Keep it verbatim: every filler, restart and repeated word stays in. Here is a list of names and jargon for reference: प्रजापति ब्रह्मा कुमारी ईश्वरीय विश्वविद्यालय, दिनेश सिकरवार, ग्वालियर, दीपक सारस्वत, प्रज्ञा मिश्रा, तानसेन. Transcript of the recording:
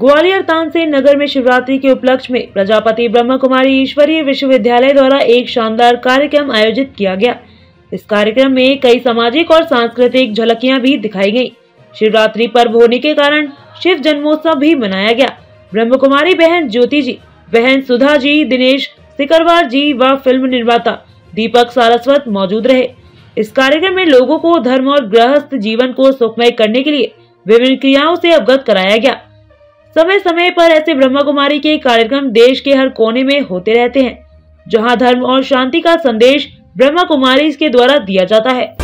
ग्वालियर तानसेन नगर में शिवरात्रि के उपलक्ष्य में प्रजापति ब्रह्मा कुमारी ईश्वरीय विश्वविद्यालय द्वारा एक शानदार कार्यक्रम आयोजित किया गया। इस कार्यक्रम में कई सामाजिक और सांस्कृतिक झलकियां भी दिखाई गयी। शिवरात्रि पर्व होने के कारण शिव जन्मोत्सव भी मनाया गया। ब्रह्म कुमारी बहन ज्योति जी, बहन सुधा जी, दिनेश सिकरवार जी व फिल्म निर्माता दीपक सारस्वत मौजूद रहे। इस कार्यक्रम में लोगों को धर्म और गृहस्थ जीवन को सुखमय करने के लिए विभिन्न क्रियाओं से अवगत कराया गया। समय समय पर ऐसे ब्रह्मा कुमारी के कार्यक्रम देश के हर कोने में होते रहते हैं, जहाँ धर्म और शांति का संदेश ब्रह्मा कुमारी के द्वारा दिया जाता है।